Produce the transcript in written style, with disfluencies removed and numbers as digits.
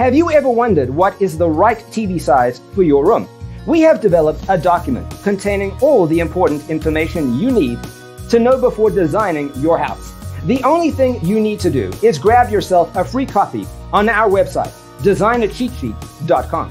Have you ever wondered what is the right TV size for your room? We have developed a document containing all the important information you need to know before designing your house. The only thing you need to do is grab yourself a free copy on our website, designacheatsheet.com.